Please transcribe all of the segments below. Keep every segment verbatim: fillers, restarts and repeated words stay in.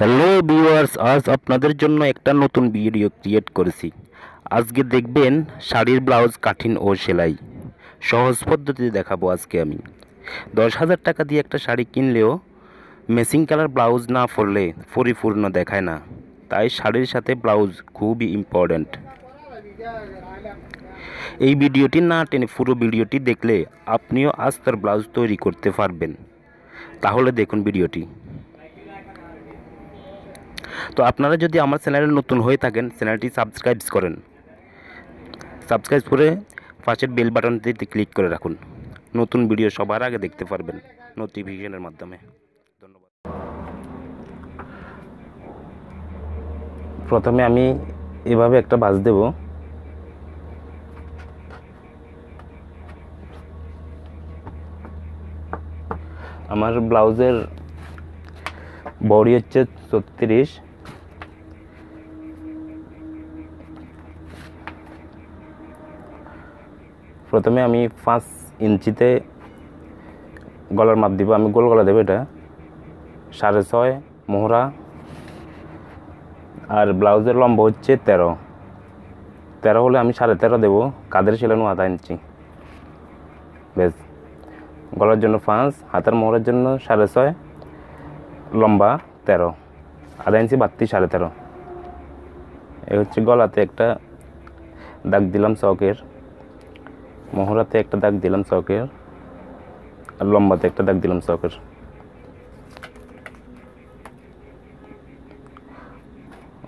Hello viewers, আজ আপনাদের জন্য একটা নতুন ভিডিও ক্রিয়েট করেছি। আজকে দেখবেন শাড়ির ব্লাউজ কাটিং ও সেলাই সহজ পদ্ধতিতে দেখাবো। আজকে আমি দশ হাজার টাকা দিয়ে একটা শাড়ি কিনলেও ম্যাচিং কালার ব্লাউজ না পরলে পরিপূর্ণ দেখায় না, তাই শাড়ির সাথে ব্লাউজ খুবই ইম্পর্ট্যান্ট। এই ভিডিওটি না টেনে পুরো ভিডিওটি দেখলে আপনিও আজ তার ব্লাউজ তৈরি করতে পারবেন। তাহলে দেখুন ভিডিওটি। তো আপনারা যদি আমার চ্যানেলে নতুন হয়ে থাকেন, চ্যানেলটি সাবস্ক্রাইব করেন, সাবস্ক্রাইব করে পাশের বেল বাটনটিতে ক্লিক করে রাখুন। নতুন ভিডিও সবার আগে দেখতে পারবেন নোটিফিকেশনের মাধ্যমে। ধন্যবাদ। প্রথমে আমি এভাবে একটা ভাঁজ দেব। আমার ব্লাউজের বডি হচ্ছে ছত্রিশ, প্রথমে আমি পাঁচ ইঞ্চিতে গলার মাপ দিব। আমি গোল গলা দেবো, এটা সাড়ে ছয় মোহরা, আর ব্লাউজের লম্বা হচ্ছে তেরো তেরো হলে আমি সাড়ে তেরো দেবো, কাদের সেলানো আধা ইঞ্চি। বেশ, গলার জন্য পাঁচ, হাতের মোহরার জন্য সাড়ে ছয়, লম্বা তেরো, আধা ইঞ্চি বাড়তি সাড়ে তেরো। এ হচ্ছে গলাতে একটা দাগ দিলাম চকের, মোহরাতে একটা দাগ দিলাম চকের, আর লম্বাতে একটা দাগ দিলাম চকের।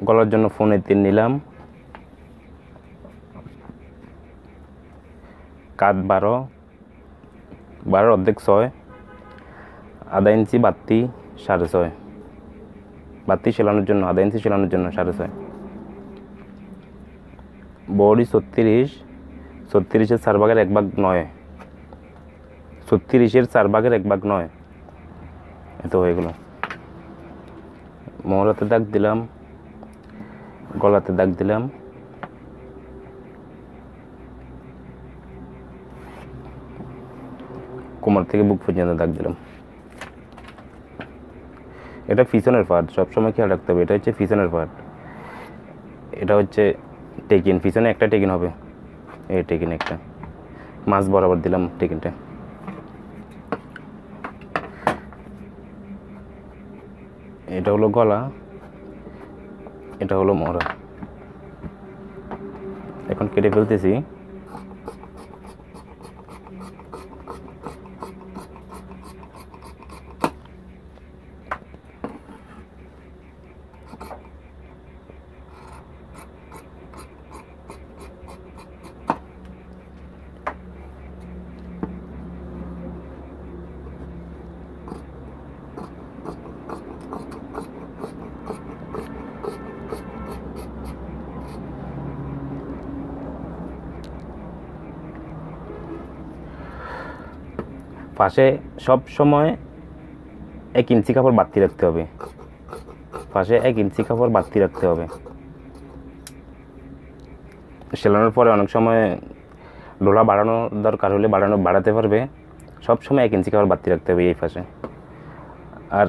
গলার জন্য ফোনে তিন নিলাম, কাত বারো, বারোর অর্ধেক ছয়, আধা ইঞ্চি বাড়তি সাড়ে ছয়, বাড়তি সেলানোর জন্য আধা ইঞ্চি সেলানোর জন্য সাড়ে ছয়। বড়ি ছত্রিশ, ছত্রিশের চার ভাগের এক ভাগ নয়, ছত্রিশের চার ভাগের এক ভাগ নয়, এত হয়ে গেল। মোহরাতে দাগ দিলাম, গলাতে দাগ দিলাম, কোমর থেকে বুক পর্যন্ত দাগ দিলাম। এটা পিছনের পার্ট, সবসময় খেয়াল রাখতে হবে, এটা হচ্ছে পিছনের পার্ট। এটা হচ্ছে টেকিন, পিছনে একটা টেকিন হবে, এই টেকিন একটা মাছ বরাবর দিলাম টেকিনটা। এটা হলো গলা, এটা হলো মোহরা। এখন কেটে ফেলতেছি। পাশে সব সময় এক ইঞ্চি কাপড় বাড়তি রাখতে হবে, পাশে এক ইঞ্চি কাপড় বাড়তি রাখতে হবে। সেলানোর পরে অনেক সময় ডোলা বাড়ানোর দরকার হলে বাড়ানো বাড়াতে পারবে, সব সময় এক ইঞ্চি কাপড় বাড়তি রাখতে হবে এই পাশে। আর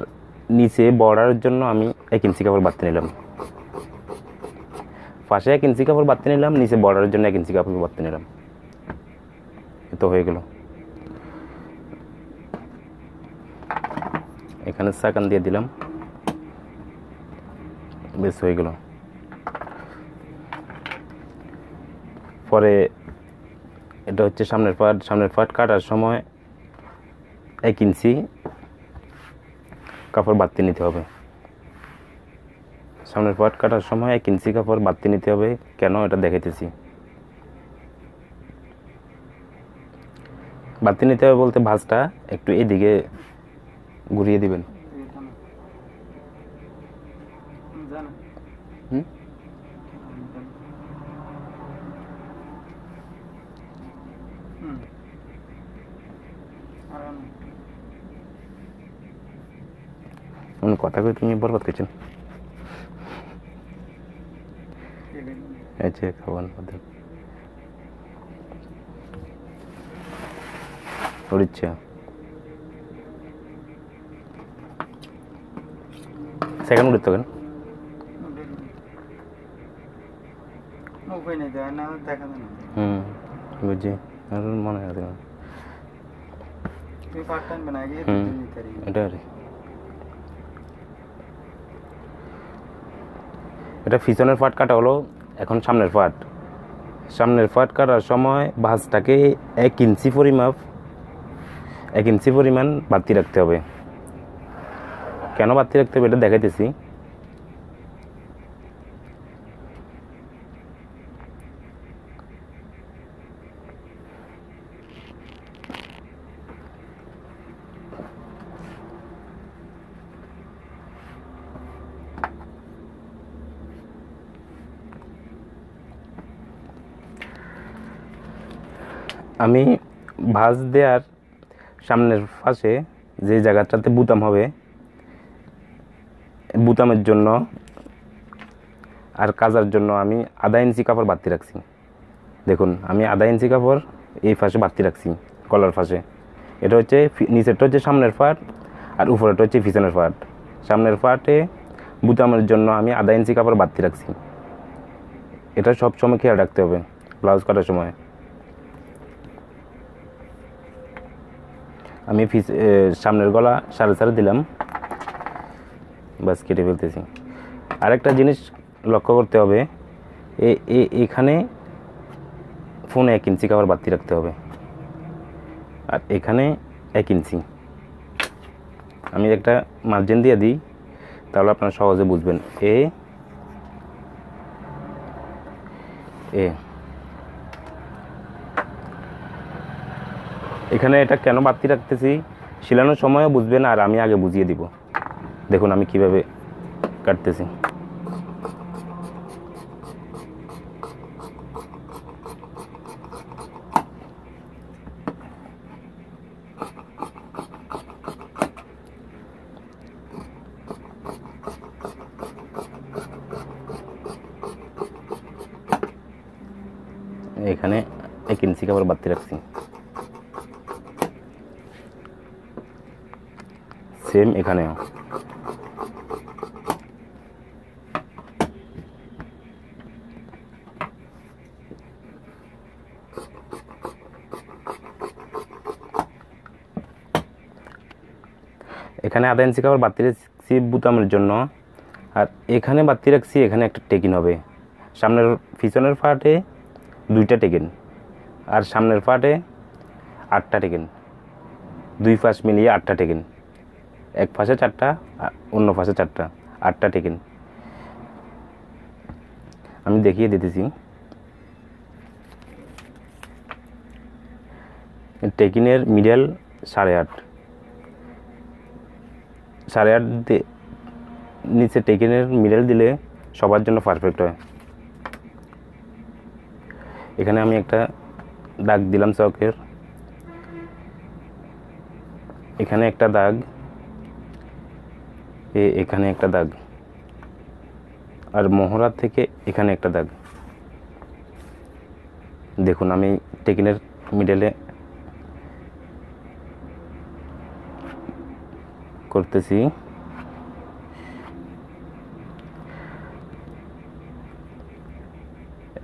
নিচে বর্ডারের জন্য আমি এক ইঞ্চি কাপড় বাড়তি নিলাম, পাশে এক ইঞ্চি কাপড় বাড়তি নিলাম, নিচে বর্ডারের জন্য এক ইঞ্চি কাপড় বাড়তি নিলাম। এত হয়ে গেল। এখানে সাকান দিয়ে দিলাম, বেশ হয়ে গেল। পরে এটা হচ্ছে সামনের পাট, সামনের পাট কাটার সময় এক ইঞ্চি কাপড় বাড়তি নিতে হবে, সামনের পাট কাটার সময় এক ইঞ্চি কাপড় বাড়তি নিতে হবে। কেন এটা দেখাইতেছি। বাড়তি নিতে হবে বলতে ভাঁজটা একটু এদিকে ঘুরিয়ে দিবেন, কথা কই তুমি বরবাদ করছেন। আচ্ছা, খাওয়ান ইচ্ছা second would turn. No, we need another second. Hm, would you? I don't want to have it. When I get it, dirty. At a fissioner fat catalo, a consumer fat. Shamner fat car or Shamoy, Bastake, a kin see for him up. A kin see for him and Batiractaway. কেন বাতি রাখতে হবে এটা দেখাইতেছি আমি ভাঁজ দেওয়ার সামনের পাশে যে জায়গাটাতে বুতাম হবে বুতামের জন্য আর কাজার জন্য আমি আধা ইঞ্চি কাপড় বাড়তি রাখছি দেখুন আমি আধা ইঞ্চি কাপড় এই পাশে বাড়তি রাখছি কলার পাশে এটা হচ্ছে নিচেরটা হচ্ছে সামনের পার্ট আর উপরেরটা হচ্ছে পিছনের পার্ট সামনের পার্টে বুতামের জন্য আমি আধা ইঞ্চি কাপড় বাড়তি রাখছি এটা সব সময় খেয়াল রাখতে হবে ব্লাউজ কাটার সময় আমি সামনের গলা সাড়ে সাড়ে দিলাম বাস কেটে ফেলতেছি আরেকটা জিনিস লক্ষ্য করতে হবে এই এখানে ফোন এক ইঞ্চি কাপড় বাড়তি রাখতে হবে আর এখানে এক ইঞ্চি আমি একটা মার্জিন দিয়ে দিই তাহলে আপনারা সহজে বুঝবেন এ এ এখানে এটা কেন বাড়তি রাখতেছি শিলানোর সময়ও বুঝবেন আর আমি আগে বুঝিয়ে দিব দেখুন আমি কিভাবে কাটতেছি এখানে এক ইঞ্চি কাপড় বাড়তি রাখছি সেম এখানেও এখানে আধা ইঞ্চি কাপড় বাড়তি রাখছি বুতামের জন্য আর এখানে বাড়তি রাখছি এখানে একটা টেকিন হবে সামনের পিছনের পার্টে দুইটা টেকিন আর সামনের পার্টে আটটা টেকিন দুই পাশ মিলিয়ে আটটা টেকিন এক পাশে চারটা অন্য পাশে চারটা আটটা টেকিন আমি দেখিয়ে দিতেছি টেকিনের মিডল সাড়ে আট সাড়ে আট নিচে টেকিনের মিডল দিলে সবার জন্য পারফেক্ট হয় এখানে আমি একটা দাগ দিলাম চকের এখানে একটা দাগ এ এখানে একটা দাগ আর মোহরা থেকে এখানে একটা দাগ দেখুন আমি টেকিনের মিডলে করতেছি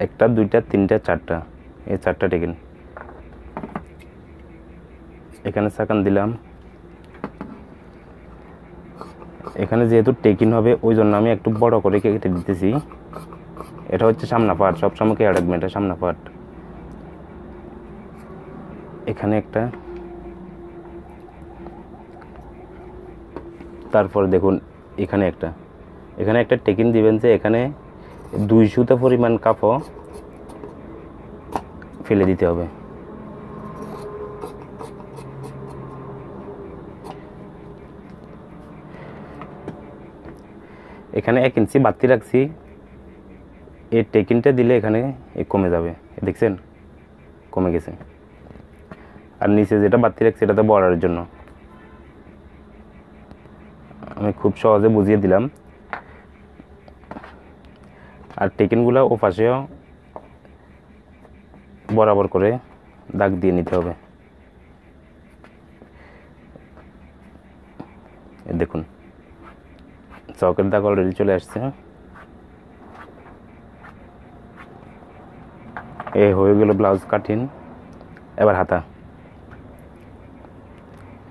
একটা দুইটা তিনটা চারটা এই চারটা টেকিন এখানে সেকেন্ড দিলাম এখানে যেহেতু টেকিন হবে ওই জন্য আমি একটু বড় করে কেটে দিতেছি এটা হচ্ছে সামনা পার্ট সবসময় খেয়াল রাখবেন এটা সামনা পার্ট এখানে একটা তারপর দেখুন এখানে একটা এখানে একটা টেকিন দিবেন যে এখানে দুই সুতা পরিমাণ কাপড় ফেলে দিতে হবে এখানে এক ইঞ্চি বাড়তি রাখছি এই টেকিনটা দিলে এখানে কমে যাবে দেখছেন কমে গেছে আর নিচে যেটা বাড়তি রাখছি এটা তো বড়ার জন্য আমি খুব সহজে বুঝিয়ে দিলাম আর টেকিনগুলো ও পাশেও বরাবর করে দাগ দিয়ে নিতে হবে দেখুন চকের দাগ অলরেডি চলে আসছে। এ হয়ে গেল ব্লাউজ কাটিং। এবার হাতা,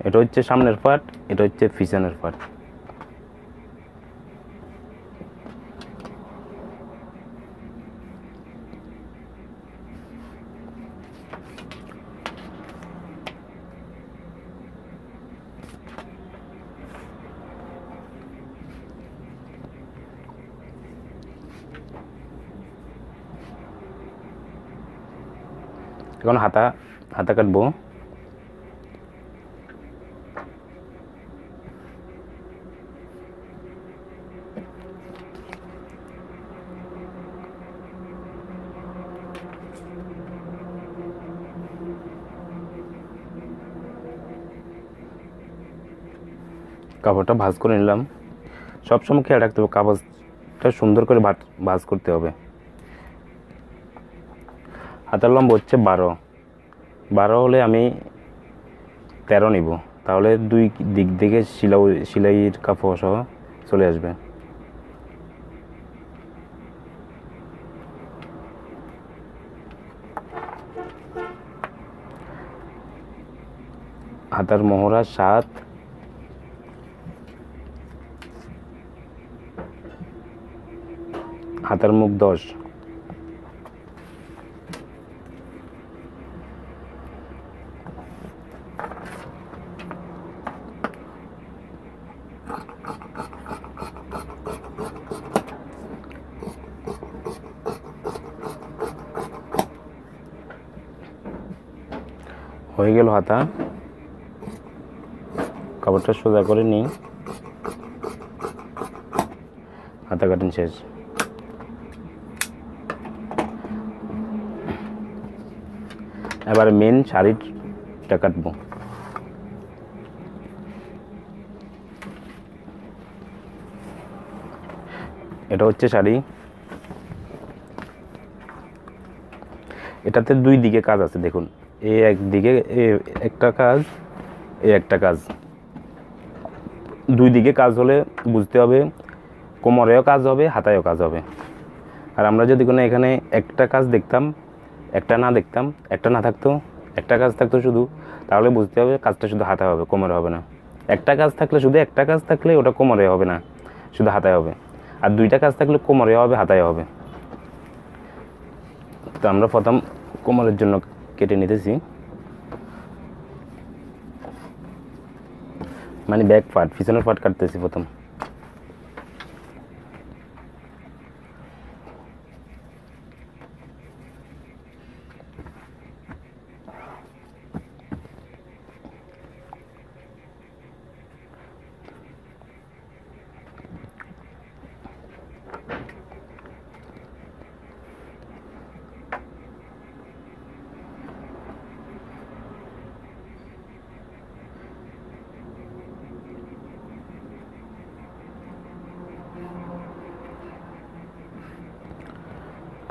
এটা হচ্ছে সামনের পার্ট, এটা হচ্ছে পিছনের পার্ট। এখন হাতা হাতা কাটবো। কাপড়টা ভাঁজ করে নিলাম। সবসময় খেয়াল রাখতে হবে কাপড়টা সুন্দর করে ভাঁজ করতে হবে। হাতার লম্ব হচ্ছে বারো, বারো হলে আমি তেরো নিব, তাহলে দুই দিক থেকে সিলাই সিলাইয়ের কাপড় সহ চলে আসবে। হাতার মোহরা সাত, হাতার মুখ দশ। হয়ে গেল হাতা। কাপড়টা সোজা করে নিই, হাতা কাটিং শেষ। এবার মেন শাড়িটা কাটবো। এটা হচ্ছে শাড়ি, এটাতে দুই দিকে কাজ আছে। দেখুন, এ একদিকে একটা কাজ, এ একটা কাজ। দুই দিকে কাজ হলে বুঝতে হবে কোমরেও কাজ হবে, হাতায়ও কাজ হবে। আর আমরা যদি কোনো এখানে একটা কাজ দেখতাম, একটা না দেখতাম, একটা না থাকতো, একটা কাজ থাকতো শুধু, তাহলে বুঝতে হবে কাজটা শুধু হাতা হবে, কোমরে হবে না। একটা কাজ থাকলে শুধু একটা কাজ থাকলে ওটা কোমরে হবে না, শুধু হাতায় হবে। আর দুইটা কাজ থাকলে কোমরে হবে, হাতায় হবে। তো আমরা প্রথম কোমরের জন্য কেটে নিতেছি, মানে ব্যাক পার্ট, পিছনের পার্ট কাটতেছি প্রথম।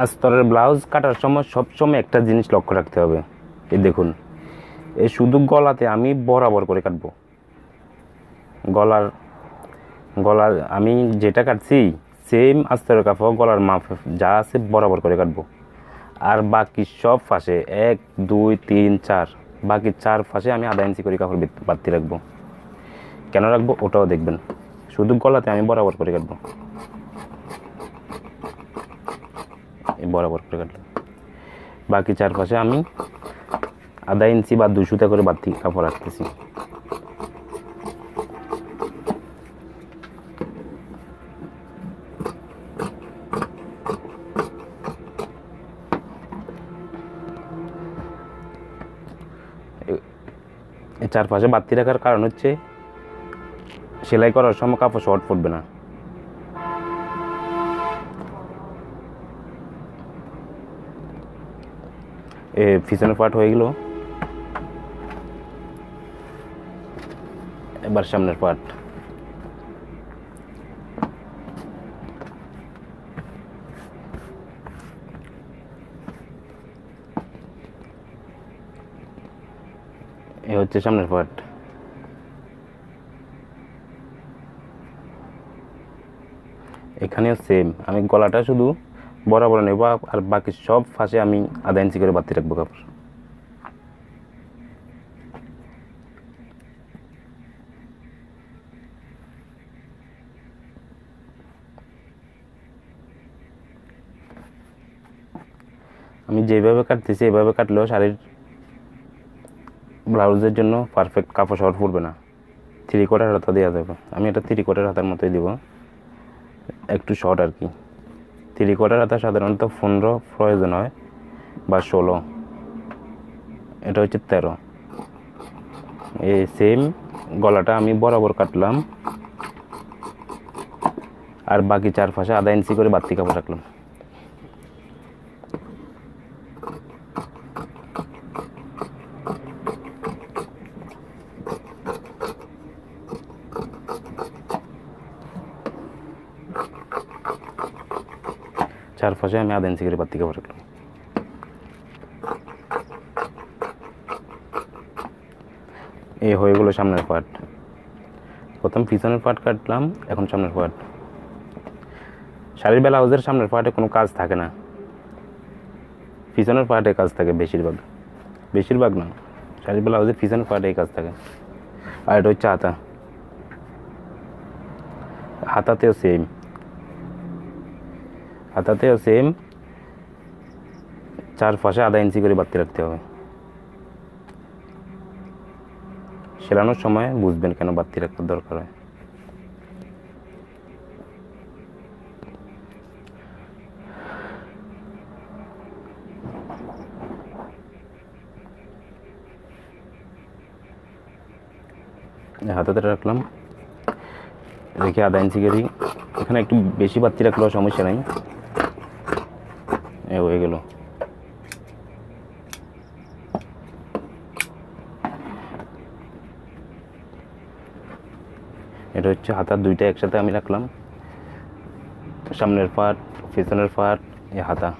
আস্তরের ব্লাউজ কাটার সময় সবসময় একটা জিনিস লক্ষ্য রাখতে হবে। এই দেখুন, এই শুধু গলাতে আমি বরাবর করে কাটবো। গলার গলার আমি যেটা কাটছি সেম আস্তরের কাপড় গলার মাপ যা আছে বরাবর করে কাটবো। আর বাকি সব পাশে এক দুই তিন চার, বাকি চার পাশে আমি আধা ইঞ্চি করে কাপড় বাড়তি রাখবো। কেন রাখবো ওটাও দেখবেন। শুধু গলাতে আমি বরাবর করে কাটবো, বরাবর করে কাটলাম। বাকি চারপাশে আমি আধা ইঞ্চি বা দুই সুতা করে বাড়তি কাপড় রাখতেছি। চারপাশে বাড়তি রাখার কারণ হচ্ছে সেলাই করার সময় কাপড় শর্ট পড়বে না। পিছনের পার্ট হয়ে গেল। এবার সামনের পার্ট। এ হচ্ছে সামনের পার্ট। এখানেও সেম, আমি গলাটা শুধু বরাবর নেব আর বাকি সব ফাঁসে আমি আধা ইঞ্চি করে বাড়তি রাখবো কাপড়। আমি যেভাবে কাটতেছি এভাবে কাটলেও শাড়ির ব্লাউজের জন্য পারফেক্ট কাপড় শর্ট পড়বে না, থ্রি কোয়ার্টার হাতা দেওয়া যাবে। আমি এটা থ্রি কোয়ার্টার হাতার মতোই দেবো, একটু শর্ট আর কি। থ্রি কোয়ার্টার হাতা সাধারণত পনেরো প্রয়োজন হয় বা ষোলো, এটা হচ্ছে তেরো। এই সেম গলাটা আমি বরাবর কাটলাম আর বাকি চারপাশে আধা ইঞ্চি করে বাড়তি কাপড় রাখলাম। চারপাশে আমি আধা ইঞ্চি করে বাড়তি কাপড় রাখলাম। এই হয়ে গেল সামনের পার্ট। প্রথম পিছনের পার্ট কাটলাম, এখন সামনের পার্ট। শাড়ির ব্লাউজের সামনের পার্টে কোনো কাজ থাকে না, পিছনের পার্টে কাজ থাকে বেশিরভাগ। বেশিরভাগ না, শাড়ির ব্লাউজের পিছনের পার্টেই কাজ থাকে। আর এটা হচ্ছে হাতা, হাতাতেও সেম হাতাতেও সেম চারপাশে আধা ইঞ্চি করে বাড়তি রাখতে হবে। সেলানোর সময় বুঝবেন কেন বাড়তি রাখার দরকার হয়। হাতাতে রাখলাম, রেখে আধা ইঞ্চি করে, এখানে একটু বেশি বাড়তি রাখলেও সমস্যা নেই। এ হয়ে গেল। এটা হচ্ছে হাতার দুইটা একসাথে আমি রাখলাম, সামনের পার্ট, পিছনের পার্ট, এ হাতা।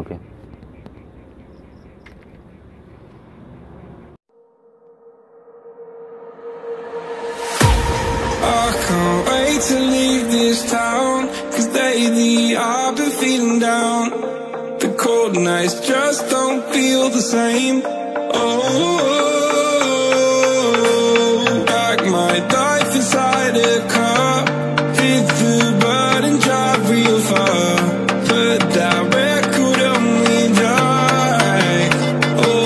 ওকে, I can't wait to leave this town, cause lately I've been feeling down. The cold nights just don't feel the same. Oh, pack my life inside a car, hit the road and drive real far. Put that record on me and die. Oh,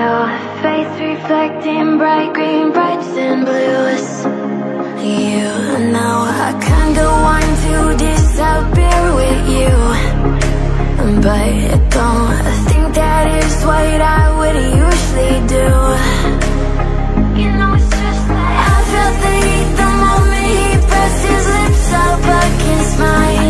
you. Face reflecting bright green, brights and blues. You know I kinda want to disappear with you, but I don't think that is what I would usually do. You know it's just like I felt the heat the moment he pressed his lips up against mine.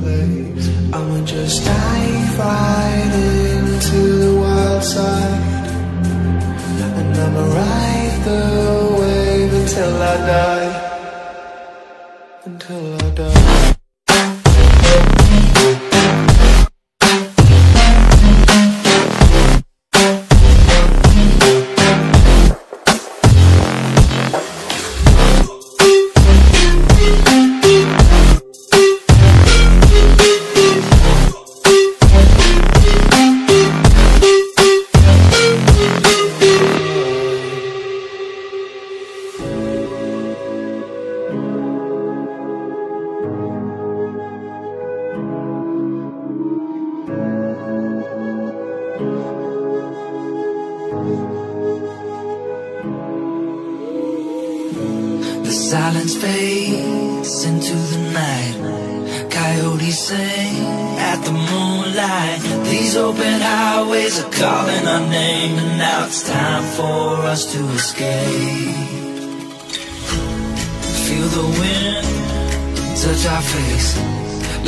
place. I'ma just dive right into the wild side, and I'ma ride the wave until I die, until I die. The silence fades into the night. Coyotes sing at the moonlight. These open highways are calling our name, and now it's time for us to escape. Feel the wind touch our face.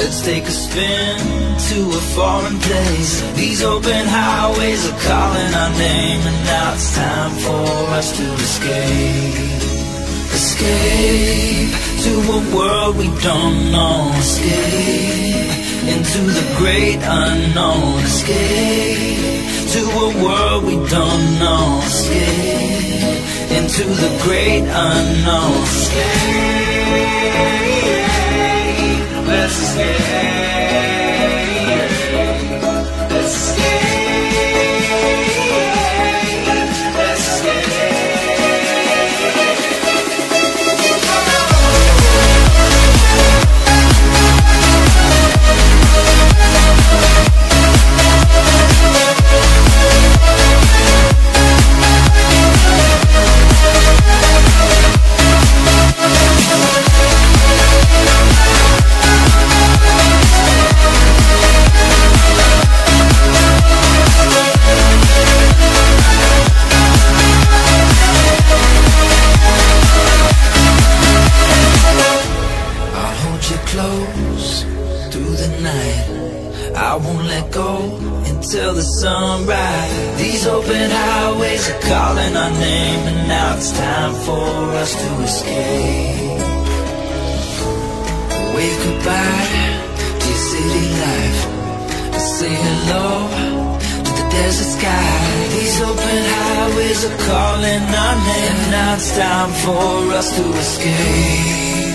Let's take a spin to a foreign place. These open highways are calling our name, and now it's time for us to escape. Escape to a world we don't know. Escape into the great unknown. Escape to a world we don't know. Escape into the great unknown. Escape, let's escape. Let's escape. I won't let go until the sunrise. These open highways are calling our name, and now it's time for us to escape. Wave goodbye to your city life. Say hello to the desert sky. These open highways are calling our name, and now it's time for us to escape.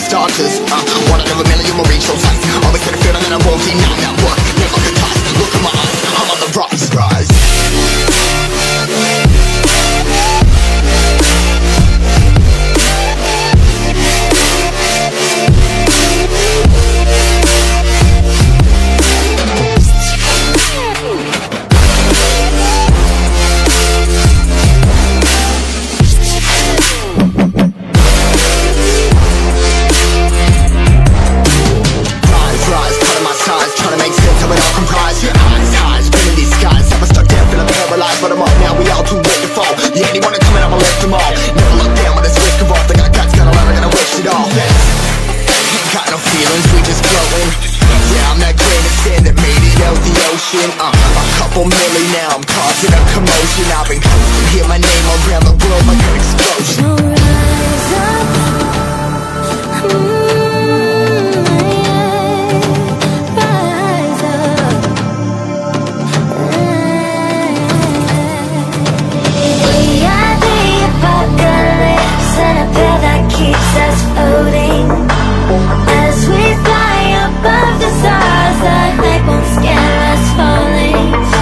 Starters, I'm uh, one of a million, we'll reach those heights. Always had a feeling that I won't deny that work. Never could toss, look in my eyes, I'm on the rise. Rise. Uh, a couple million now, I'm causing a commotion. I've been coasting, hear my name around the world like an explosion. Rise up, mm, yeah. Rise up, yeah. We are the apocalypse and a pill that keeps us floating. As we fly above the stars, the night won't scare us falling. So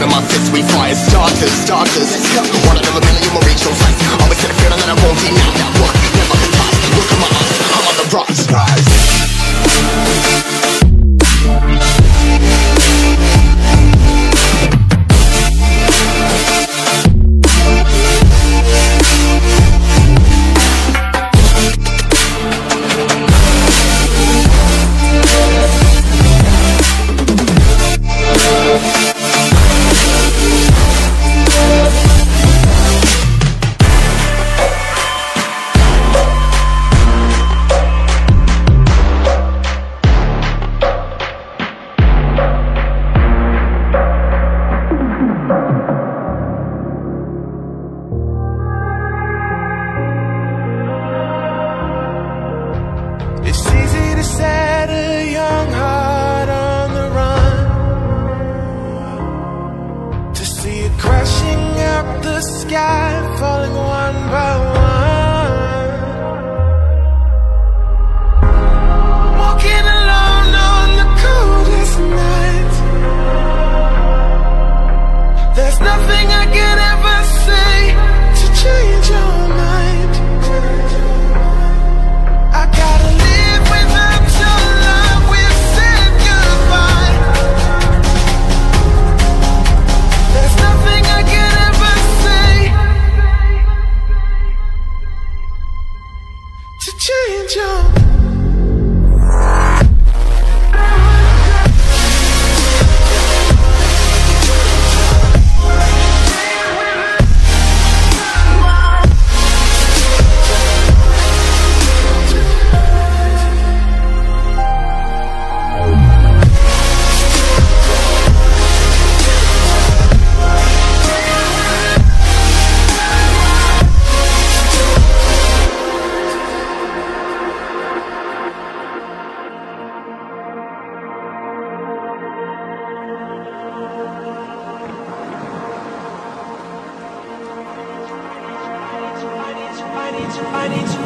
one of my fists, we fire starters, starters. Let's go. One out of a million will reach those heights. Always in a feeling that I won't deny that one. Never the top. Look in my eyes, I'm on the rise. Rise.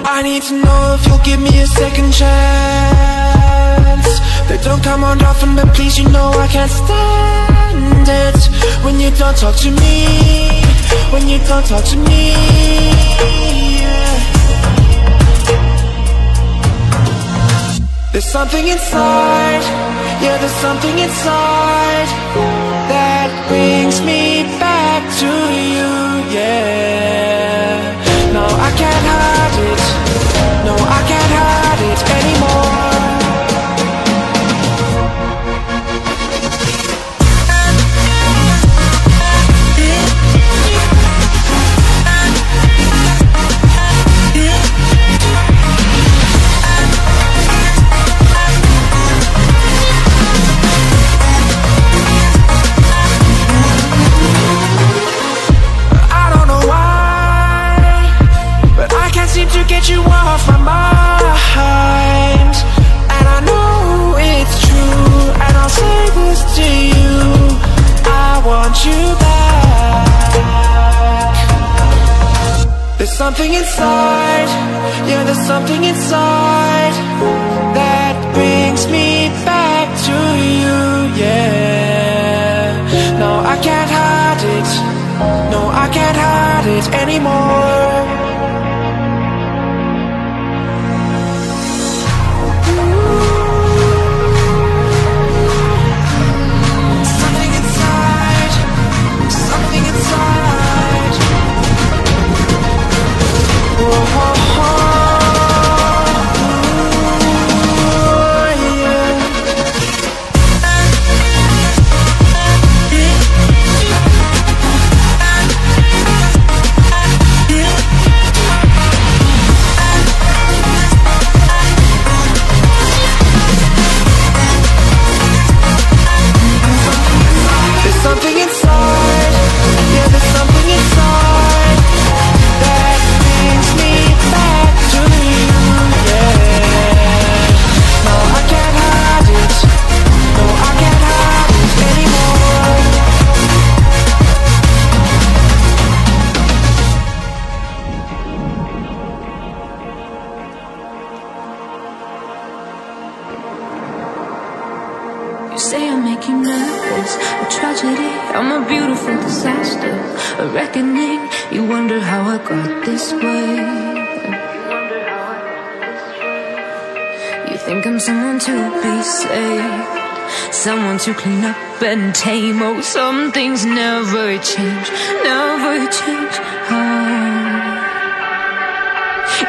I need to know if you'll give me a second chance. They don't come on often, but please, you know I can't stand it when you don't talk to me, when you don't talk to me, yeah. There's something inside, yeah, there's something inside that brings me back to you, yeah. No, I can't hide it. No, I can't hide it anymore. You off my mind, and I know it's true, and I'll say this to you, I want you back. There's something inside, yeah, there's something inside that brings me back to you, yeah. No, I can't hide it. No, I can't hide it anymore. way I make you nervous. A tragedy, I'm a beautiful disaster. A reckoning, you wonder how I got this way. You think I'm someone to be saved, someone to clean up and tame. Oh, some things never change, never change. Oh.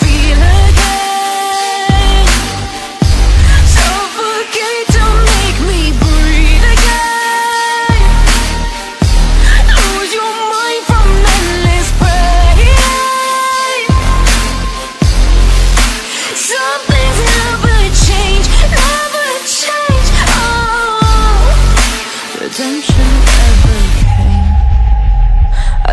feel again, suffocate to make me breathe again, lose your mind from endless pain. Some things never change, never change. Oh, redemption ever came. I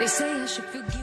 they say I should forgive.